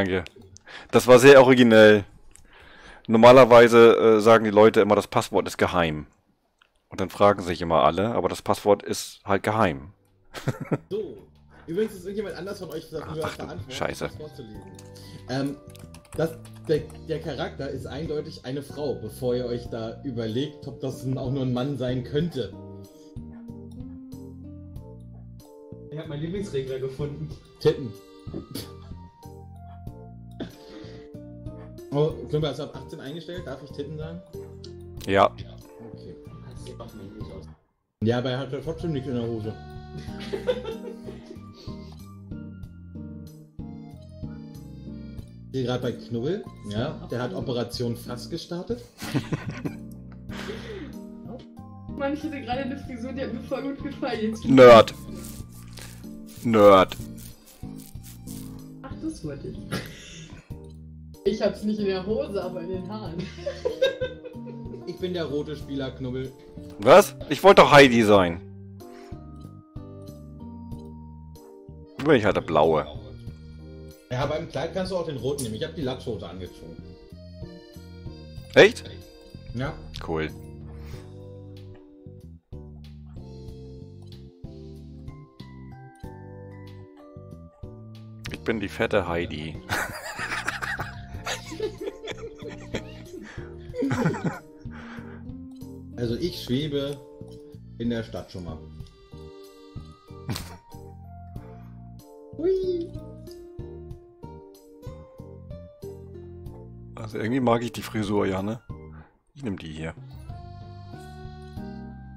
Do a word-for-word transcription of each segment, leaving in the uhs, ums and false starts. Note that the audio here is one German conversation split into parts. Danke. Das war sehr originell. Normalerweise äh, sagen die Leute immer, das Passwort ist geheim. Und dann fragen sich immer alle, aber das Passwort ist halt geheim. So. Übrigens ist irgendjemand anders von euch dafür verantwortlich, Scheiße. Das vorzulesen. Ähm, das, der, der Charakter ist eindeutig eine Frau, bevor ihr euch da überlegt, ob das auch nur ein Mann sein könnte. Ich habe meinen Lieblingsregler gefunden. Titten. Oh, Klumper, hast du ab achtzehn eingestellt? Darf ich Titten sagen? Ja. Ja, okay. Das macht mich nicht aus. Ja, aber er hat ja trotzdem nichts in der Hose. Ich bin gerade bei Knubbel. Ja, der hat Operation Fass gestartet. Mann, ich hätte gerade eine Frisur, die hat mir voll gut gefallen. Nerd. Nerd. Ach, das wollte ich. Ich hab's nicht in der Hose, aber in den Haaren. Ich bin der rote Spieler, Knubbel. Was? Ich wollte doch Heidi sein. Dann bin ich halt der blaue. Ja, beim Kleid kannst du auch den roten nehmen. Ich hab die Latzhose angezogen. Echt? Ja. Cool. Ich bin die fette Heidi. Also ich schwebe in der Stadt schon mal. Hui. Also irgendwie mag ich die Frisur, ja, ne? Ich nehme die hier.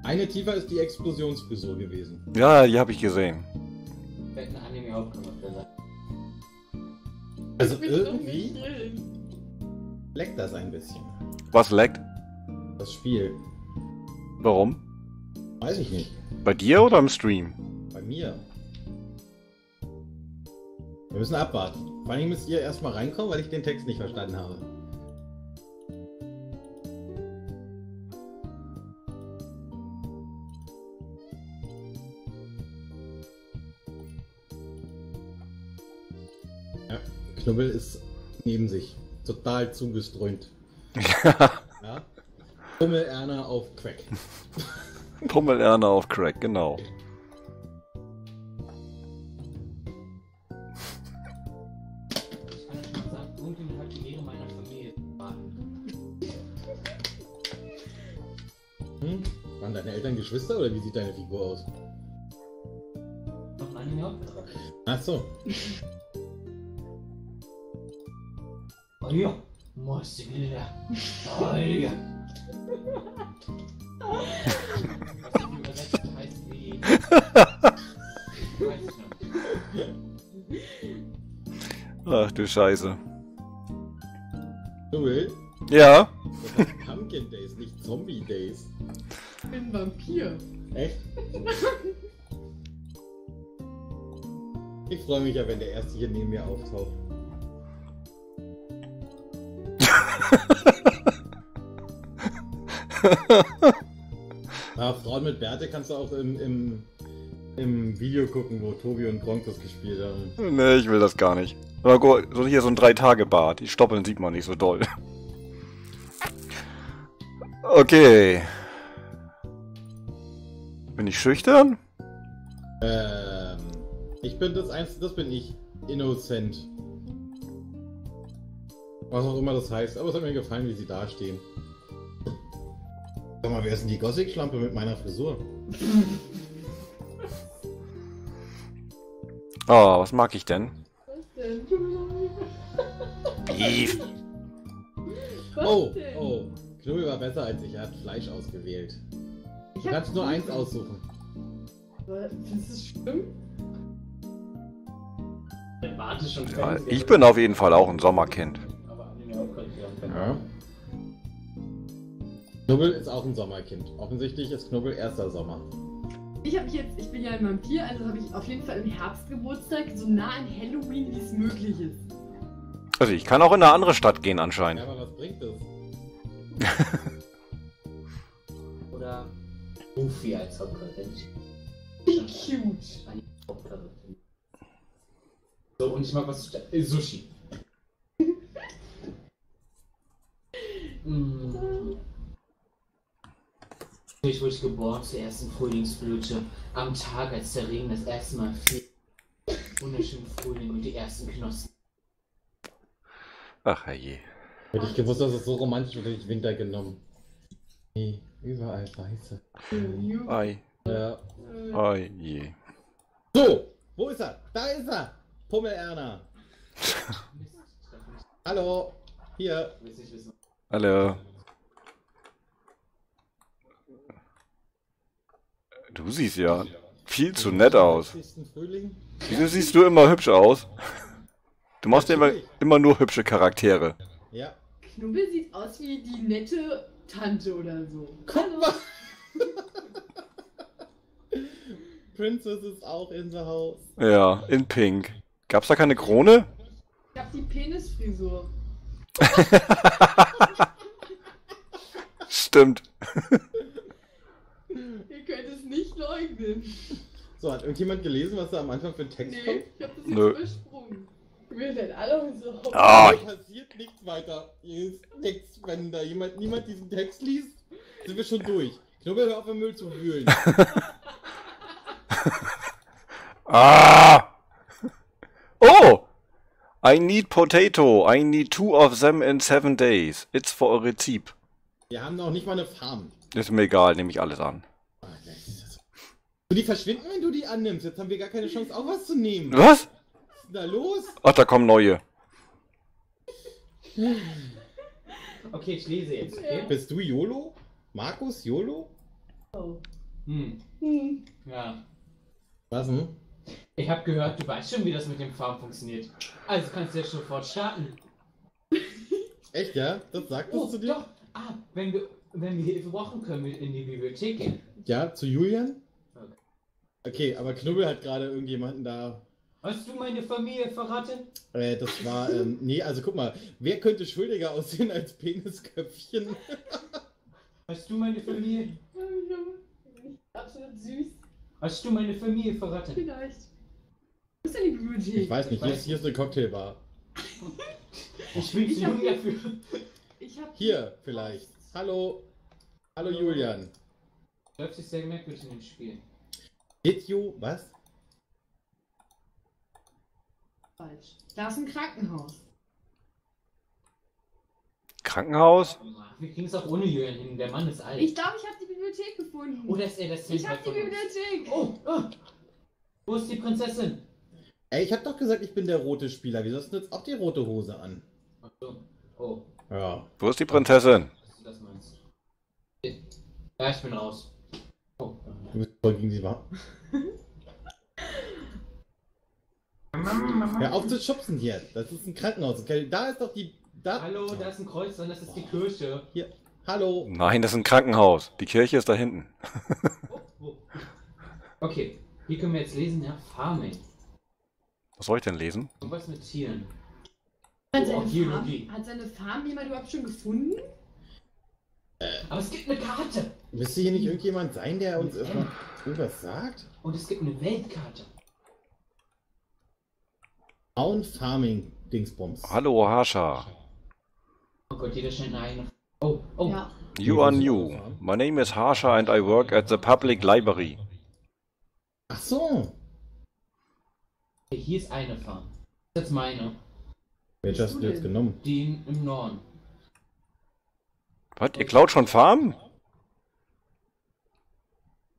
Eine tiefer ist die Explosionsfrisur gewesen. Ja, die habe ich gesehen. Ich hätte ein Anime aufgemacht, besser. Also irgendwie leckt das ein bisschen. Was leckt? Das Spiel. Warum? Weiß ich nicht. Bei dir oder im Stream? Bei mir. Wir müssen abwarten. Vor allem müsst ihr erstmal reinkommen, weil ich den Text nicht verstanden habe. Knubbel ist neben sich. Total zugeströmt. Ja. Ja? Pummelerna auf Crack. Pummelerna auf Crack, genau. Ich kann schon sagen, und den halt die Ehre meiner Familie wahren. Hm? Waren deine Eltern Geschwister oder wie sieht deine Figur aus? Noch eine Jahr. Ach so. Ja. Musst du wieder. Ja. Was im Übersetzen heißt wie. Ach du Scheiße. Du willst? Ja. Das heißt Pumpkin Days, nicht Zombie Days. Ich bin ein Vampir. Echt? Ich freue mich ja, wenn der erste hier neben mir auftaucht. Ja, Frauen mit Bärte kannst du auch im, im, im Video gucken, wo Tobi und Gronk das gespielt haben. Ne, ich will das gar nicht. Aber gut, so hier so ein drei Tage Bart. Die Stoppeln sieht man nicht so doll. Okay. Bin ich schüchtern? Ähm. Ich bin das Einzige, das bin ich. Innocent. Was auch immer das heißt, aber es hat mir gefallen, wie sie dastehen. Sag mal, wer ist denn die Gothic-Schlampe mit meiner Frisur? Oh, was mag ich denn? Was denn? Beef! Was oh, denn? Oh, Knubbel war besser als ich, er hat Fleisch ausgewählt. Ich du kannst nur eins aussuchen. Das ist schlimm. Schon ja, ich bin auf jeden Fall auch ein Sommerkind. Ja. Knubbel ist auch ein Sommerkind. Offensichtlich ist Knubbel erster Sommer. Ich habe jetzt, ich bin ja ein Vampir, also habe ich auf jeden Fall im Herbst Geburtstag, so nah an Halloween wie es möglich ist. Also ich kann auch in eine andere Stadt gehen anscheinend. Ja, aber was bringt das? Oder Goofy als Hauptcharakter. Wie cute! So, und ich mag was zu Sushi. Hm. Ich wurde geboren zur ersten Frühlingsblüte, am Tag, als der Regen das erste Mal fiel. Wunderschönen Frühling und die ersten Knospen. Ach herrje. Hätte ich gewusst, dass es so romantisch wird, hätte ich Winter genommen. Nee, überall Weiße. Ei. Ja. Ei je. So, wo ist er? Da ist er! Pummel-Erna. Hallo. Hier. Hallo. Du siehst ja viel zu nett aus. Wieso siehst du immer hübsch aus? Du machst ja immer, immer nur hübsche Charaktere. Ja. Knubbel sieht aus wie die nette Tante oder so. Guck mal! Princess ist auch in the house. Ja, in pink. Gab's da keine Krone? Ich hab die Penisfrisur. Stimmt. Ihr könnt es nicht leugnen. So, hat irgendjemand gelesen, was da am Anfang für ein Text nee, kommt? Nee, ich hab das jetzt Nö. übersprungen. Wir sind alle und so. Ah. Passiert nichts weiter. Hier ist nichts, wenn da jemand, niemand diesen Text liest, sind wir schon durch. Knubbel, hör auf, im Müll zu wühlen. Ah! Oh! I need potato. I need two of them in seven days. It's for a Rezip. Wir haben noch nicht mal eine Farm. Ist mir egal, nehme ich alles an. Du, die verschwinden, wenn du die annimmst. Jetzt haben wir gar keine Chance, auch was zu nehmen. Was? Was ist denn da los? Ach, da kommen neue. Okay, ich lese jetzt. Okay? Bist du YOLO? Markus, YOLO? Oh. Hm. Hm. Ja. Was denn? Ich hab gehört, du weißt schon, wie das mit dem Farm funktioniert. Also kannst du jetzt sofort starten. Echt, ja? Das sagt das oh, zu dir? Doch. Ah, wenn wir, wenn wir Hilfe brauchen, können wir in die Bibliothek gehen. Ja, zu Julian? Okay, okay, aber Knubbel hat gerade irgendjemanden da... Hast du meine Familie verraten? Äh, das war... Ähm, nee, also guck mal. Wer könnte schuldiger aussehen als Penisköpfchen? Hast du meine Familie... Absolut süß. Hast du meine Familie verraten? Vielleicht. Wo ist denn die Bibliothek? Ich weiß nicht, hier ist, hier ist eine Cocktailbar. Ich will zu jung dafür. Ich hab hier, vielleicht. Hallo. Hallo, Hallo. Julian. Du läufst dich sehr merkwürdig in dem Spiel. Did you, was? Falsch. Da ist ein Krankenhaus. Krankenhaus? Wir kriegen es auch ohne Julian hin, der Mann ist alt. Ich glaube, ich habe die Bibliothek gefunden. Oh, das ist er, das ist Ich habe die Bibliothek. Oh, oh. Wo ist die Prinzessin? Ey, ich habe doch gesagt, ich bin der rote Spieler. Wieso hast du jetzt auch die rote Hose an? Ach so. Oh. Ja. Wo ist die Prinzessin? Das meinst du. Ja, ich bin raus. Oh. Du bist voll gegen sie wahr. Ja, auf zu schubsen hier. Das ist ein Krankenhaus. Da ist doch die... Da Hallo, da ist ein Kreuz und das ist die Kirche. Hier. Hallo. Nein, das ist ein Krankenhaus. Die Kirche ist da hinten. Oh, oh. Okay, hier können wir jetzt lesen, ja, Farming. Was soll ich denn lesen? Irgendwas mit Tieren. Hat seine, oh, Farm, hat seine Farm jemand überhaupt schon gefunden? Äh, Aber es gibt eine Karte. Müsste hier nicht irgendjemand sein, der uns irgendwas sagt? Und es gibt eine Weltkarte. Down Farming Dingsbums. Hallo, Hascha. Oh Gott, jeder scheint eine eigene... Oh, oh. Ja. You are new. My name is Hasha and I work at the public library. Ach so. Hier ist eine Farm. Das ist meine. Welche hast du jetzt genommen? Die im Norden. Was? Ihr klaut schon Farmen?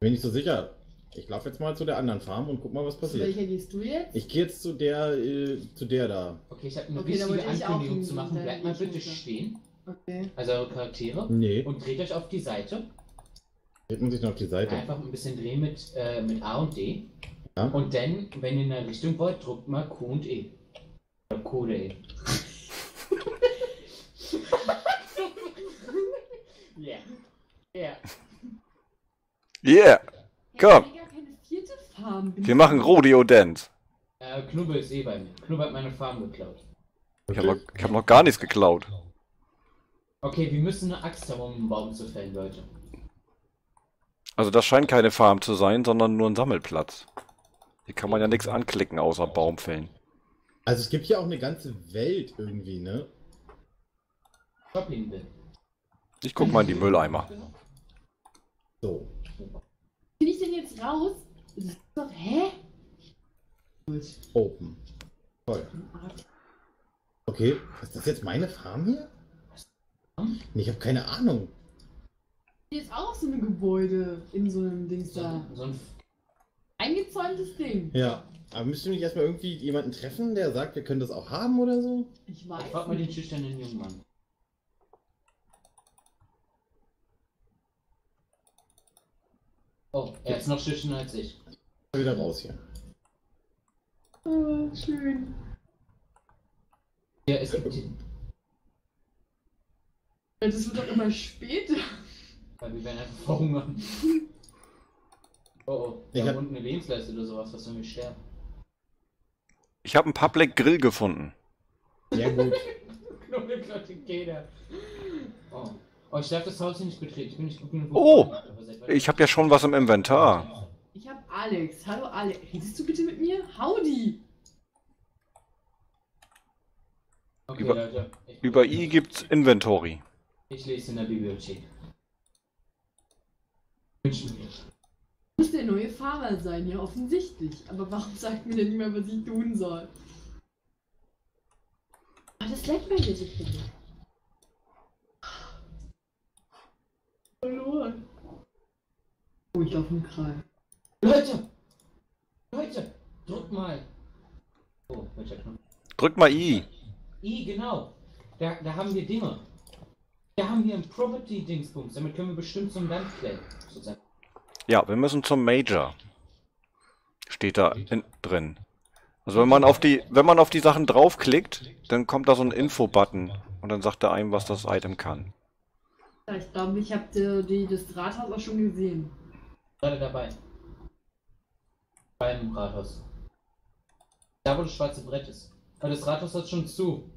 Bin ich so sicher. Ich laufe jetzt mal zu der anderen Farm und guck mal, was passiert. Zu welcher gehst du jetzt? Ich gehe jetzt zu der, äh, zu der da. Okay, ich habe eine okay, wichtige Ankündigung zu machen. Bleibt mal bitte stehen. Okay. Also eure Charaktere. Nee. Und dreht euch auf die Seite. Dreht man sich noch auf die Seite. Einfach ein bisschen drehen mit, äh, mit A und D. Ja. Und dann, wenn ihr in eine Richtung wollt, drückt mal Q und E. Oder Q oder E. Yeah. Yeah. Yeah. Komm. Wir machen Rodeo-Dance. Äh, Knubbel ist eh bei mir. Knubbel hat meine Farm geklaut. Ich habe noch, hab noch gar nichts geklaut. Okay, wir müssen eine Axt haben, um einen Baum zu fällen, Leute. Also das scheint keine Farm zu sein, sondern nur ein Sammelplatz. Hier kann man ja nichts anklicken, außer Baum fällen. Also es gibt hier auch eine ganze Welt irgendwie, ne? Shopping-Bill. Ich guck mal in die Mülleimer. So. Bin ich denn jetzt raus? Das ist doch, hä? Open. Toll. Okay, was ist das jetzt, meine Farm hier? Ich habe keine Ahnung. Hier ist auch so ein Gebäude in so einem Dings da. So ein eingezäuntes Ding. Ja, aber müsst ihr nicht erstmal irgendwie jemanden treffen, der sagt, wir können das auch haben oder so? Ich weiß. Frag mal den schüchternen jungen Mann. Oh, er ist noch schüchterner als ich. Wieder raus hier. Oh, schön. Ja, es gibt... Das wird doch immer später. Weil wir werden einfach verhungern. Oh, oh. Wir ich haben hab... unten eine Lebensleiste oder sowas, dass wir nicht sterben. Ich habe einen Public Grill gefunden. Ja gut. Oh. Oh, ich darf das Haus hier nicht betreten. Ich bin nicht gut genug. Oh, ich habe ja schon was im Inventar. Ich habe Alex. Hallo Alex. Redest du bitte mit mir? Howdy. Okay, über, Leute. Über I gibt's Inventory. Ich lese in der Bibliothek. Muss der neue Fahrer sein, ja offensichtlich. Aber warum sagt mir denn niemand, was ich tun soll? Aber das lädt mir nicht, ich finde. Verloren. Oh, ich darf einen Kreis. Leute! Leute! Drückt mal! Oh, welcher Knopf? Drückt mal I! I, genau. Da, da haben wir Dinge. Da haben wir ein Property-Dingsbums. Damit können wir bestimmt zum Landplay. Ja, wir müssen zum Major. Steht da in, drin. Also wenn man auf die, wenn man auf die Sachen draufklickt, dann kommt da so ein Info-Button und dann sagt er einem, was das Item kann. Ja, ich glaube, ich habe das Rathaus auch schon gesehen. Gerade dabei. Beim Rathaus. Da, wo das schwarze Brett ist. Aber das Rathaus hat schon zu.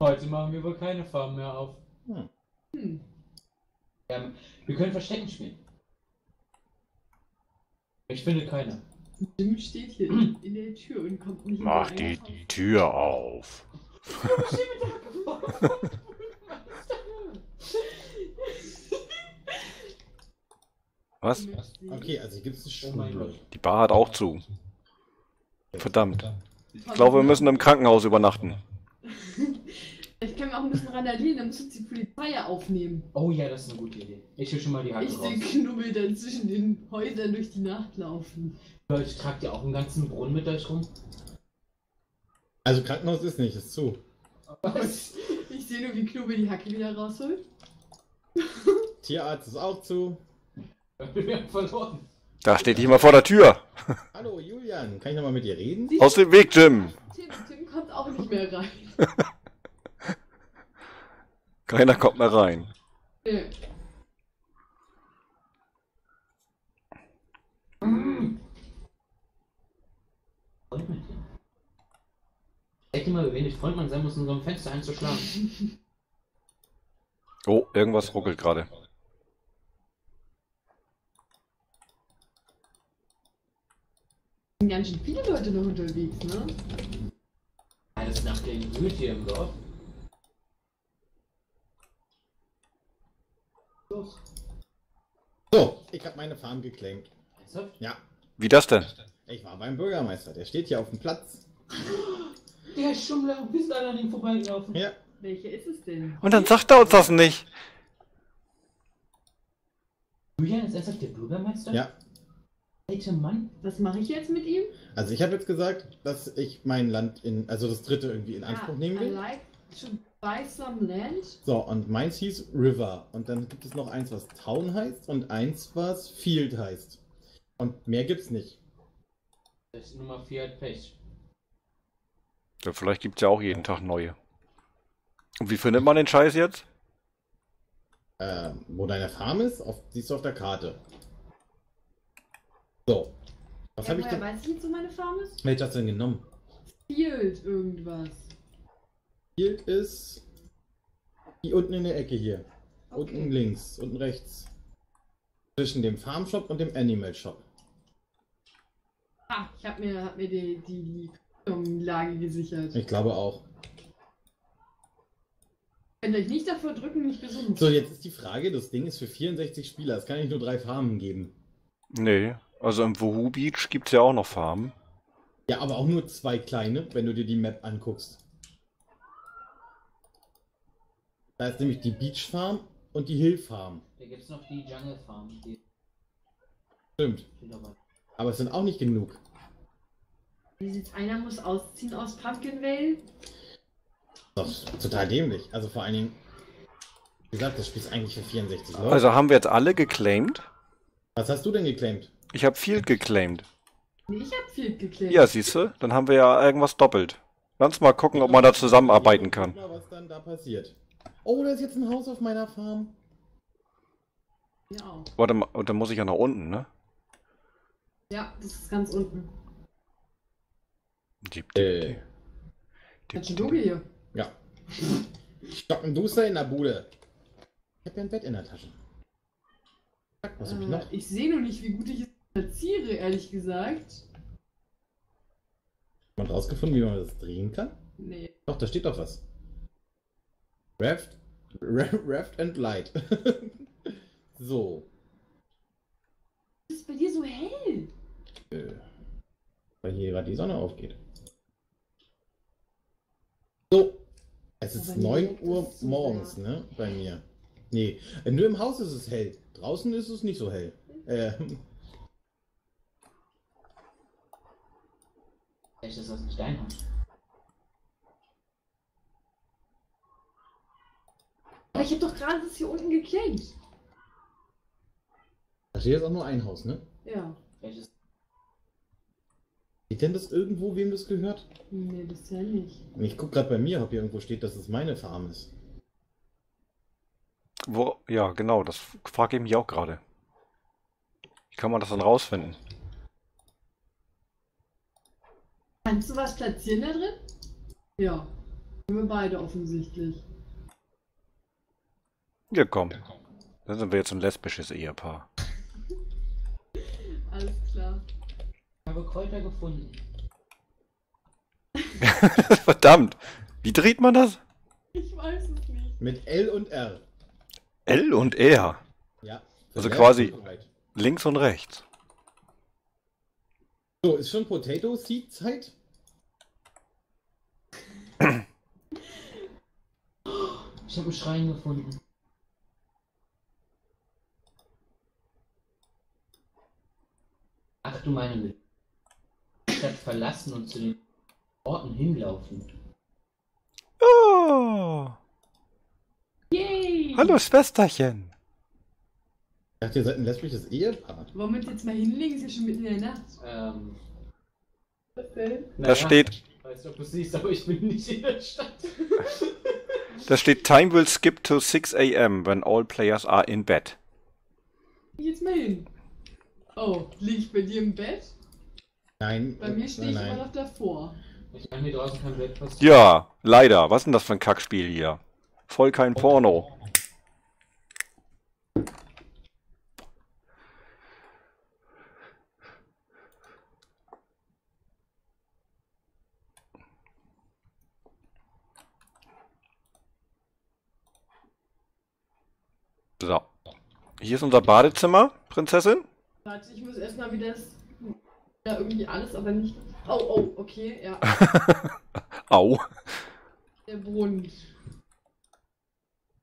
Heute machen wir wohl keine Farben mehr auf. Hm. Hm. Ja, wir können Verstecken spielen. Ich finde keine. Jim steht hier hm. in der Tür und kommt nicht mehr rein. Mach die, die Tür auf. Was? Okay, also gibt es schon. Die Bar hat auch zu. Verdammt. Ich glaube, wir müssen im Krankenhaus übernachten. Ich kann mir auch ein bisschen randalieren, dann muss die Polizei aufnehmen. Oh ja, das ist eine gute Idee. Ich will schon mal die Hand Ich raus. Den Knubbel dann zwischen den Häusern durch die Nacht laufen. Leute, tragt ihr auch einen ganzen Brunnen mit euch rum? Also Krankenhaus ist nicht, ist zu. Was? Ich sehe nur, wie Knubbel die Hacke wieder rausholt. Tierarzt ist auch zu. Wir haben verloren. Da steht jemand vor der Tür. Hallo Julian, kann ich nochmal mit dir reden? Sie Aus dem Weg, Jim. Tim, Tim kommt auch nicht mehr rein. Keiner kommt mehr rein. Nee. Mhm. Ich denke mal, wie wenig Freund man sein muss, um so ein Fenster einzuschlagen. Oh, irgendwas ruckelt gerade. Ganz schön viele Leute noch unterwegs, ne? Ja, das ist nach der Gemüt hier im Dorf. So, ich habe meine Farm geklemmt. Ja. Wie das denn? Ich war beim Bürgermeister, der steht hier auf dem Platz. Der ist schon lang bis an ihm vorbeigelaufen. Ja. Welcher ist es denn? Und dann sagt er uns das nicht. Julian ist ernsthaft der Bürgermeister? Ja. Alter Mann, was mache ich jetzt mit ihm? Also ich habe jetzt gesagt, dass ich mein Land in, also das dritte irgendwie in Anspruch ah, nehmen will. I like to buy some land. So, und meins hieß River. Und dann gibt es noch eins, was Town heißt und eins, was Field heißt. Und mehr gibt's nicht. Das ist Nummer vier hat Pech. Ja, vielleicht gibt es ja auch jeden Tag neue. Und wie findet man den Scheiß jetzt? Äh, wo deine Farm ist, auf, siehst du auf der Karte. So. Was ja, habe ich denn? Weiß ich jetzt, wo meine Farm ist? Welche hast du denn genommen? Field irgendwas. Field ist die unten in der Ecke hier. Okay. Unten links, unten rechts. Zwischen dem Farm Shop und dem Animal Shop. Ah, ich habe mir, hab mir die, die, die Lage gesichert. Ich glaube auch. euch nicht dafür drücken, nicht gesund. So, jetzt ist die Frage, das Ding ist für vierundsechzig Spieler, es kann nicht nur drei Farmen geben. Nee, also im Wahoo Beach gibt es ja auch noch Farmen. Ja, aber auch nur zwei kleine, wenn du dir die Map anguckst. Da ist nämlich die Beach Farm und die Hill Farm. Da gibt es noch die Jungle Farm. Die Stimmt. Aber es sind auch nicht genug. Wie sieht's, einer muss ausziehen aus Pumpkin Vale? Doch, total dämlich. Also vor allen Dingen, wie gesagt, das Spiel ist eigentlich für vierundsechzig Leute. Also haben wir jetzt alle geclaimed? Was hast du denn geclaimed? Ich habe Field geclaimed. Nee, ich habe Field geclaimed. Ja, siehst du, dann haben wir ja irgendwas doppelt. Lass mal gucken, ob man da zusammenarbeiten kann. Was dann da passiert. Oh, da ist jetzt ein Haus auf meiner Farm. Ja auch. Warte mal, und dann muss ich ja nach unten, ne? Ja, das ist ganz unten. Dieb, dieb, äh. dieb, dieb, dieb. Dogi hier. Ja. Stockenduster in der Bude. Ich hab ja ein Bett in der Tasche. Was äh, hab ich noch? Ich sehe noch nicht, wie gut ich es platziere, ehrlich gesagt. Hat man rausgefunden, wie man das drehen kann? Nee. Doch, da steht doch was. Raft, Raft and Light. So. Was ist bei dir so hell? Äh, weil hier gerade die Sonne aufgeht. So. Es ist neun Uhr morgens, ne? Bei mir. Nee. Nur im Haus ist es hell. Draußen ist es nicht so hell. Äh. Echt, ist das nicht dein Haus? Aber ich hab doch gerade das hier unten geklemmt. Da steht jetzt auch nur ein Haus, ne? Ja. Welches? Steht denn das irgendwo, wem das gehört? Nee, bisher nicht. Ich guck gerade bei mir, ob hier irgendwo steht, dass es meine Farm ist. Wo? Ja, genau, das frage ich mich auch gerade. Wie kann man das dann rausfinden? Kannst du was platzieren da drin? Ja. Wir beide offensichtlich. Ja, komm. Dann sind wir jetzt ein lesbisches Ehepaar. Alles klar. Ich habe Kräuter gefunden. Verdammt! Wie dreht man das? Ich weiß es nicht. Mit L und R. L und R? Ja. Also quasi links und rechts. So, ist schon Potato Seed Zeit? Ich habe einen Schrein gefunden. Ach du meine Güte. Stadt verlassen und zu den Orten hinlaufen. Oh. Yay. Hallo Schwesterchen. Ich dachte, ihr seid ein lesbisches Ehepaar. Wollen wir uns jetzt mal hinlegen? Ist ja schon mitten in der Nacht. Ähm. Was denn? Da naja, steht... Ich weiß nicht, ob du siehst, aber ich bin nicht in der Stadt. Da steht, time will skip to six A M when all players are in bed. Jetzt mal hin. Oh, lieg ich bei dir im Bett? Nein. Bei mir stehe ich immer noch davor. Ich kann hier draußen kein Bett passen. Ja, leider. Was ist denn das für ein Kackspiel hier? Voll kein Porno. So. Hier ist unser Badezimmer, Prinzessin. Warte, ich muss erstmal wieder ja, irgendwie alles, aber nicht. Au, oh, oh, okay, ja. Au. Der Brunnen.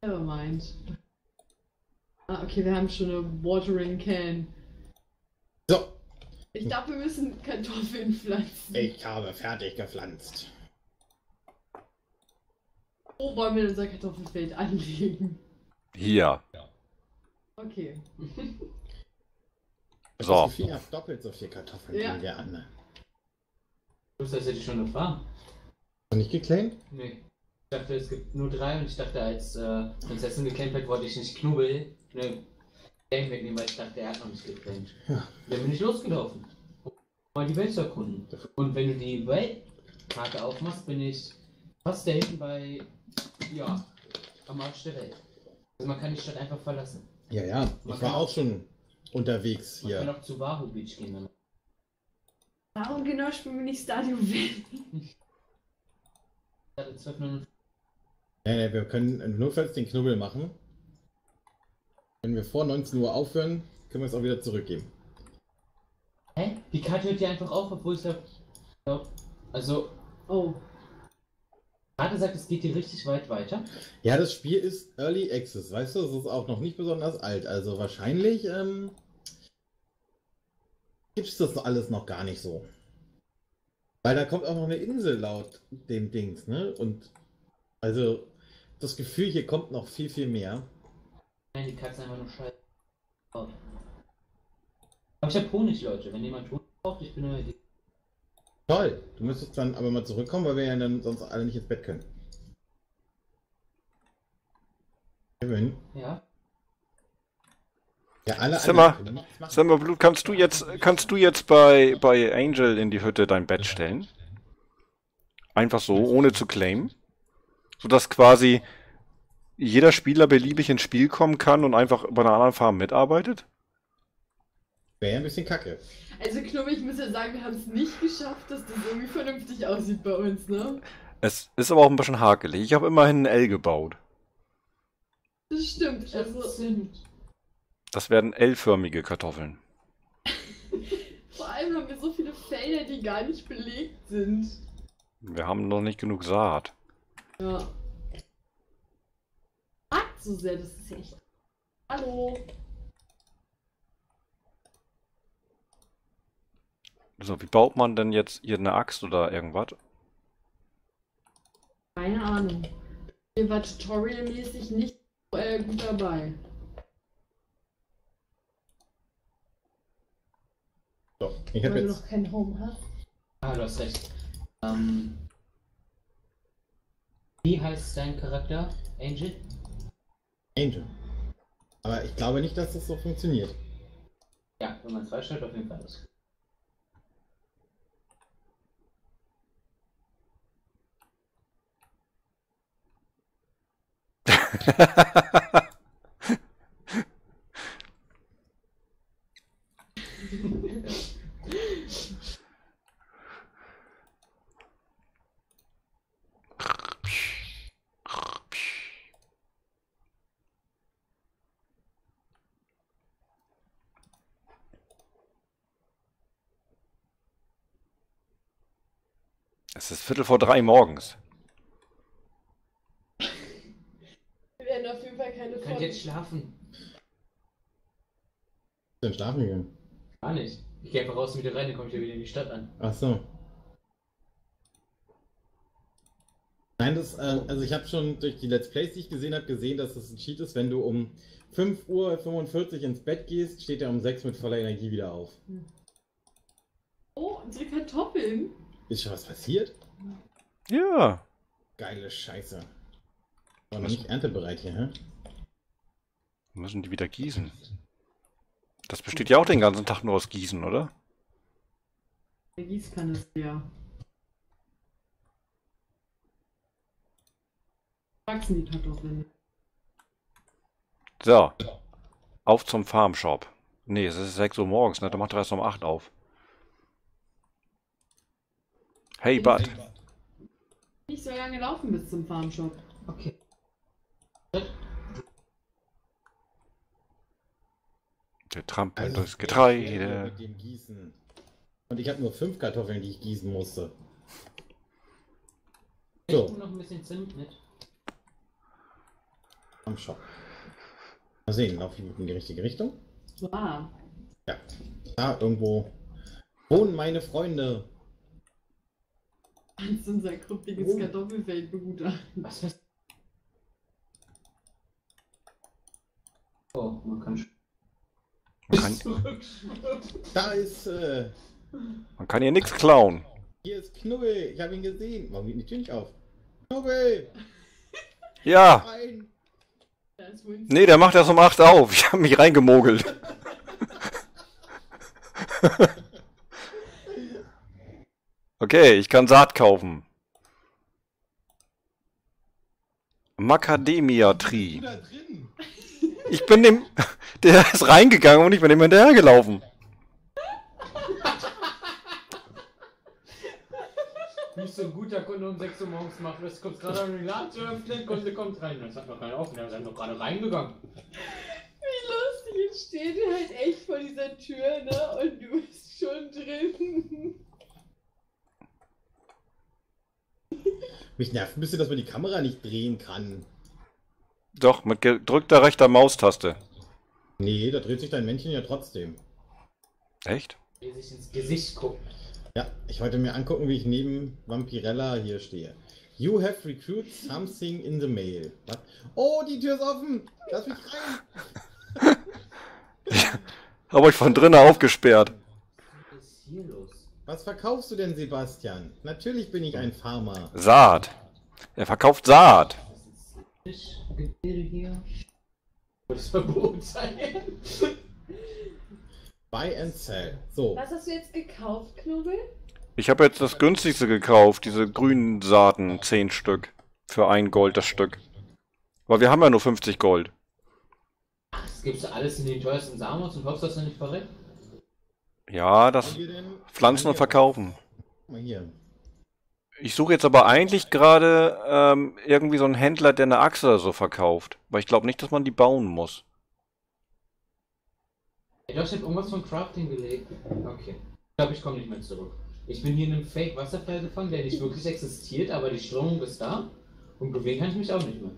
Nevermind. Ah, okay, wir haben schon eine Watering Can. So. Ich glaube, wir müssen Kartoffeln pflanzen. Ich habe fertig gepflanzt. Wo wollen wir unser Kartoffelfeld anlegen? Hier. Ja. Okay. So. Ich habe doppelt so viel Kartoffeln ja. wie der andere. Du hast tatsächlich schon eine Farm. Hast du nicht geclaimt? Nee. Ich dachte, es gibt nur drei und ich dachte, als äh, Prinzessin geclaimt hat, wollte ich nicht Knubbel. Ne, Game wegnehmen, weil ich dachte, er hat noch nicht geclaimt. Ja. Dann bin ich losgelaufen. Um mal die Welt zu erkunden. Und wenn du die Weltkarte aufmachst, bin ich fast da hinten bei, ja, am Arsch der Welt. Also man kann die Stadt einfach verlassen. Ja, ja. Man ich war auch schon... unterwegs hier. Ich kann auch zu Wahoo Beach gehen. Dann. Warum genau spielen wir nicht Stadio Valley? Ich hatte zwölf Minuten. Äh, wir können notfalls den Knubbel machen. Wenn wir vor neunzehn Uhr aufhören, können wir es auch wieder zurückgeben. Hä? Wie kann ich die einfach auf, obwohl ich da... Also... Oh. Gerade sagt, es geht hier richtig weit weiter. Ja, das Spiel ist Early Access, weißt du? Es ist auch noch nicht besonders alt, also wahrscheinlich ähm, gibt es das alles noch gar nicht so. Weil da kommt auch noch eine Insel laut dem Dings, ne? Und also das Gefühl, hier kommt noch viel, viel mehr. Nein, die Katze einfach nur scheiße. Oh. Aber ich hab Honig, Leute. Wenn jemand Honig braucht, ich bin immer hier. Toll, du müsstest dann aber mal zurückkommen, weil wir ja dann sonst alle nicht ins Bett können. Kevin? Ja? Ja, alle, Zimmer, alle. Zimmer Blut, kannst du jetzt, kannst du jetzt bei, bei Angel in die Hütte dein Bett stellen? Einfach so, ohne zu claimen. Sodass quasi jeder Spieler beliebig ins Spiel kommen kann und einfach bei einer anderen Farm mitarbeitet? Wäre ja ein bisschen kacke. Also Knobi, ich muss ja sagen, wir haben es nicht geschafft, dass das irgendwie vernünftig aussieht bei uns, ne? Es ist aber auch ein bisschen hakelig. Ich habe immerhin ein L gebaut. Das stimmt. Also das, stimmt. Das werden L-förmige Kartoffeln. Vor allem haben wir so viele Felder, die gar nicht belegt sind. Wir haben noch nicht genug Saat. Ja. Ich mag so sehr, das ist echt... Hallo! So, wie baut man denn jetzt hier eine Axt oder irgendwas? Keine Ahnung. Mir war tutorialmäßig nicht so äh, gut dabei. So, ich hab Weil jetzt... du noch kein Home hast. Ah, du hast recht. Ähm, wie heißt dein Charakter? Angel? Angel. Aber ich glaube nicht, dass das so funktioniert. Ja, wenn man es freischaltet, auf jeden Fall ist. Es ist Viertel vor drei morgens. Auf jeden Fall keine Ihr könnt jetzt schlafen. Dann schlafen gehen. Gar nicht. Ich gehe einfach raus und wieder rein, dann komme ich ja wieder in die Stadt an. Ach so. Nein, das, äh, also ich habe schon durch die Let's Plays, die ich gesehen habe, gesehen, dass das ein Cheat ist. Wenn du um fünf Uhr fünfundvierzig ins Bett gehst, steht er um sechs mit voller Energie wieder auf. Oh, unsere Kartoffeln. Ist schon was passiert? Ja. Geile Scheiße. War noch nicht erntebereit hier, hä? Wir müssen die wieder gießen. Das besteht ja auch den ganzen Tag nur aus Gießen, oder? Der Gießkanne ist leer. Wachsen die Kartoffeln. So. Auf zum Farmshop. Ne, es ist sechs Uhr morgens, ne? Da macht er erst um acht auf. Hey, Bud. Nicht so lange laufen bis zum Farmshop. Okay. Der trampelt also durchs Getreide. Mit dem Gießen. Und ich habe nur fünf Kartoffeln, die ich gießen musste. So. Ich tue noch ein bisschen Zimt mit. Am Schock. Mal sehen, laufe ich in die richtige Richtung? Wow. Ja. Da irgendwo wohnen meine Freunde. Ganz unser krüppiges oh. Kartoffelfeld begutachtet. Was ist? Oh, man kann. Man kann da ist. Äh, man kann hier nichts klauen. Hier ist Knubbel, ich habe ihn gesehen. Warum geht die Tür nicht auf? Knubbel! Ja! Nee, der macht erst um acht auf. Ich habe mich reingemogelt. Okay, ich kann Saat kaufen. Macadamia-Tree. Ich bin dem... Der ist reingegangen und ich bin dem hinterhergelaufen. so ein guter Kunde um sechs Uhr morgens macht, es kommt gerade an die Latsche, der Kunde kommt rein. Das hat noch keiner auf, wir sind doch gerade reingegangen. Wie lustig, jetzt steht ihr halt echt vor dieser Tür, ne? Und du bist schon drin. Mich nervt ein bisschen, dass man die Kamera nicht drehen kann. Doch, mit gedrückter rechter Maustaste. Nee, da dreht sich dein Männchen ja trotzdem. Echt? Wie sich ins Gesicht guckt. Ja, ich wollte mir angucken, wie ich neben Vampirella hier stehe. You have recruited something in the mail. Was? Oh, die Tür ist offen! Lass mich rein! Ich hab euch von drinnen aufgesperrt. Was ist hier los? Was verkaufst du denn, Sebastian? Natürlich bin ich ein Farmer. Saat. Er verkauft Saat. Das ist Getreide hier. Das Verbot sein. Buy and sell. So. Was hast du jetzt gekauft, Knubbel? Ich habe jetzt das günstigste gekauft, diese grünen Saaten, zehn Stück. Für ein Gold das Stück. Aber wir haben ja nur fünfzig Gold. Ach, das gibst du alles in den teuersten Samus und hoffst, dass du nicht verreckt? Ja, das Pflanzen und Verkaufen. Mal hier. Ich suche jetzt aber eigentlich gerade ähm, irgendwie so einen Händler, der eine Achse oder so verkauft. Weil ich glaube nicht, dass man die bauen muss. Da steht irgendwas von Crafting gelegt. Okay. Ich glaube, ich komme nicht mehr zurück. Ich bin hier in einem Fake-Wasserfall gefangen, der nicht wirklich existiert, aber die Strömung ist da. Und bewegen kann ich mich auch nicht mehr.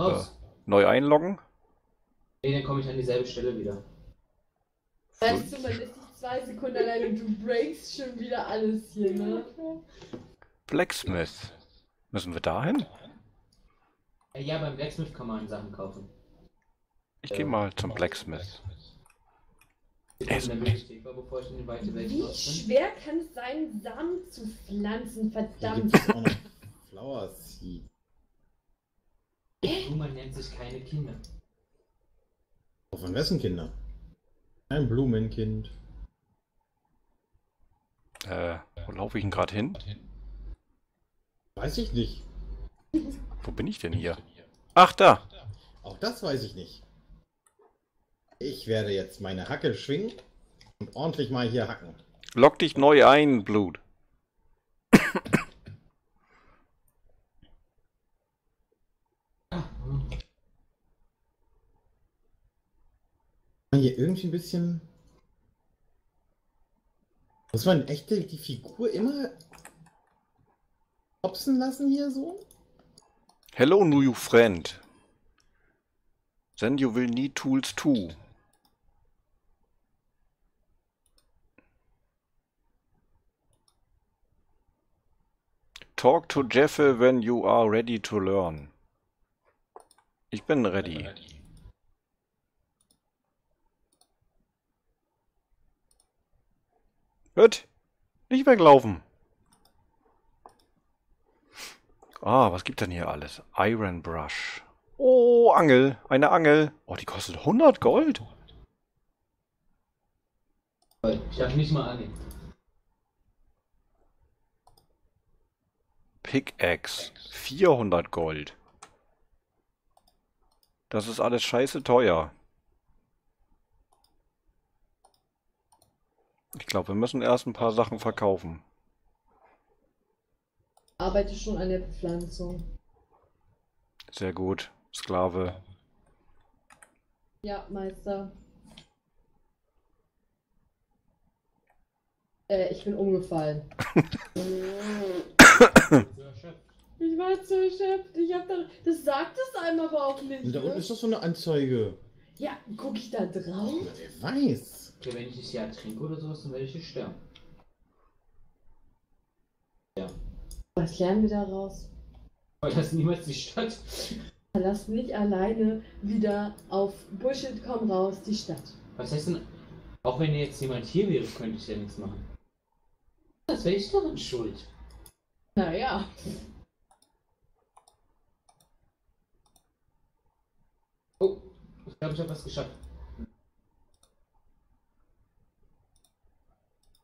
Raus. Äh, neu einloggen? Nee, dann komme ich an dieselbe Stelle wieder. Weißt du, man ist nicht zwei Sekunden allein und du breakst schon wieder alles hier, ne? Blacksmith. Müssen wir dahin? Ja, beim Blacksmith kann man Sachen kaufen. Ich gehe mal zum Blacksmith. Wie schwer kann es sein, Samen zu pflanzen, verdammt? Flower Seed. Man nennt sich keine Kinder. Von wessen Kinder? Ein Blumenkind. Äh, wo laufe ich denn gerade hin? Weiß ich nicht. Wo bin ich denn hier? Ach, da! Auch das weiß ich nicht. Ich werde jetzt meine Hacke schwingen und ordentlich mal hier hacken. Lock dich neu ein, Blut. Hier irgendwie ein bisschen... Muss man echt die Figur immer hopsen lassen hier so? Hello, new friend. Then you will need tools too. Talk to Jeff when you are ready to learn. Ich bin ready. Hört, nicht weglaufen. Ah, was gibt denn hier alles? Iron Brush. Oh, Angel. Eine Angel. Oh, die kostet hundert Gold. Ich hab nicht mal Angel. Pickaxe. vierhundert Gold. Das ist alles scheiße teuer. Ich glaube, wir müssen erst ein paar Sachen verkaufen. Ich arbeite schon an der Bepflanzung. Sehr gut, Sklave. Ja, Meister. Äh, ich bin umgefallen. Ich war zu erschöpft. Ich hab da, das sagt es einem aber auch nicht. Und da unten ist doch so eine Anzeige. Ja, guck ich da drauf? Wer weiß. Okay, wenn ich das Jahr trinke oder sowas, dann werde ich nicht sterben. Ja. Was lernen wir daraus? Verlass niemals die Stadt. Verlass nicht alleine wieder auf Bullshit, komm raus, die Stadt. Was heißt denn, auch wenn jetzt jemand hier wäre, könnte ich ja nichts machen. Das wäre ich daran schuld. Naja. Oh, ich glaube, ich habe was geschafft.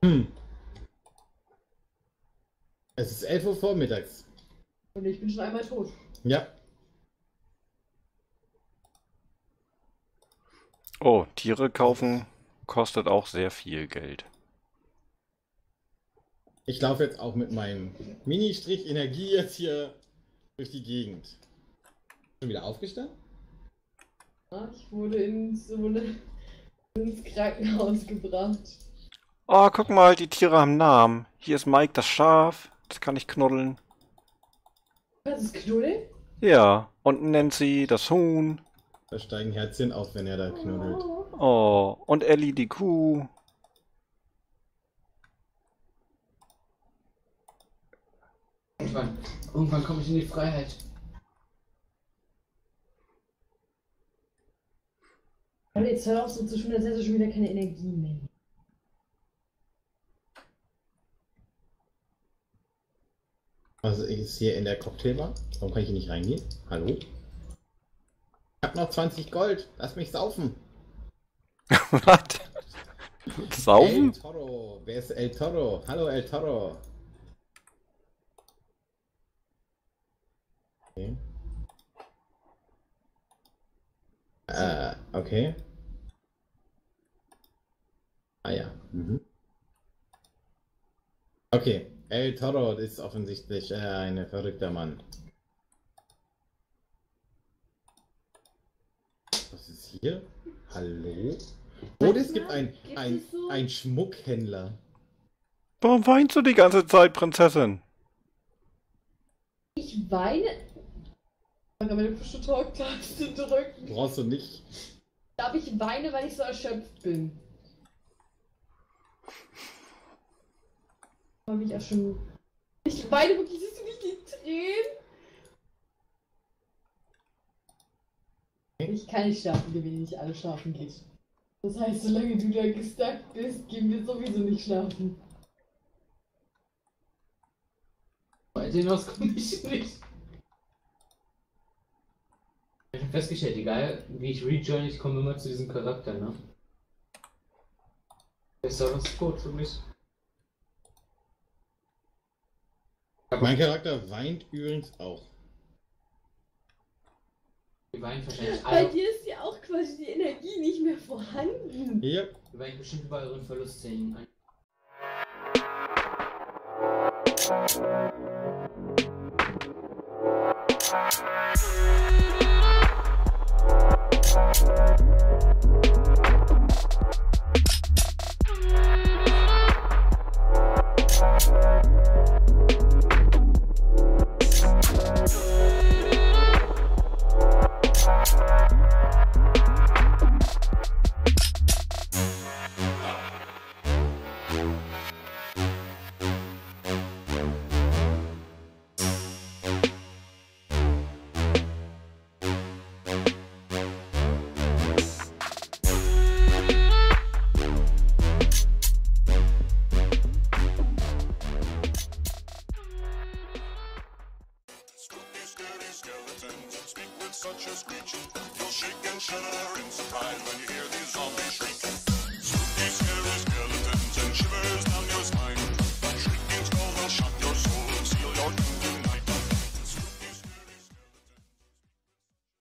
Hm. Es ist elf Uhr vormittags. Und ich bin schon einmal tot. Ja. Oh, Tiere kaufen kostet auch sehr viel Geld. Ich laufe jetzt auch mit meinem Mini-Strich Energie jetzt hier durch die Gegend. Schon wieder aufgestanden? Ja, ich wurde ins, wurde ins Krankenhaus gebracht. Oh, guck mal, die Tiere haben Namen. Hier ist Mike, das Schaf. Das kann ich knuddeln. Das ist Knuddeln? Ja. Und Nancy, das Huhn. Da steigen Herzchen auf, wenn er da knuddelt. Oh, und Ellie, die Kuh. Irgendwann, irgendwann komme ich in die Freiheit. Aber jetzt hör auf so zu schwimmen, als hättest du schon wieder keine Energie mehr. Was ist hier in der Cocktailbar? Warum kann ich hier nicht reingehen? Hallo? Ich hab noch zwanzig Gold. Lass mich saufen. Was? Saufen? El Toro. Wer ist El Toro? Hallo El Toro. Okay. Äh, okay. Ah ja. Mhm. Okay. El Toro ist offensichtlich äh, ein verrückter Mann. Was ist hier? Hallo? Oh, es gibt einen ein, ein Schmuckhändler. Warum weinst du die ganze Zeit, Prinzessin? Ich weine. Aber meine Push-to-Talk-Taste drücken. Brauchst du nicht. Darf ich weine, weil ich so erschöpft bin? Ich, ja schon... ich weine wirklich, siehst du nicht die Tränen? Ich kann nicht schlafen gehen, wenn ich nicht alle schlafen geht. Das heißt, solange du da gestackt bist, gehen wir sowieso nicht schlafen. Bei denen aus komme ich nicht. Ich habe festgestellt, egal wie ich rejoin, ich komme immer zu diesem Charakter, ne? Ist doch was tot für mich. Mein Charakter weint übrigens auch. Die weinen wahrscheinlich alle. Bei dir ist ja auch quasi die Energie nicht mehr vorhanden. Ja. Yep. Die weinen bestimmt über euren Verlust sehen.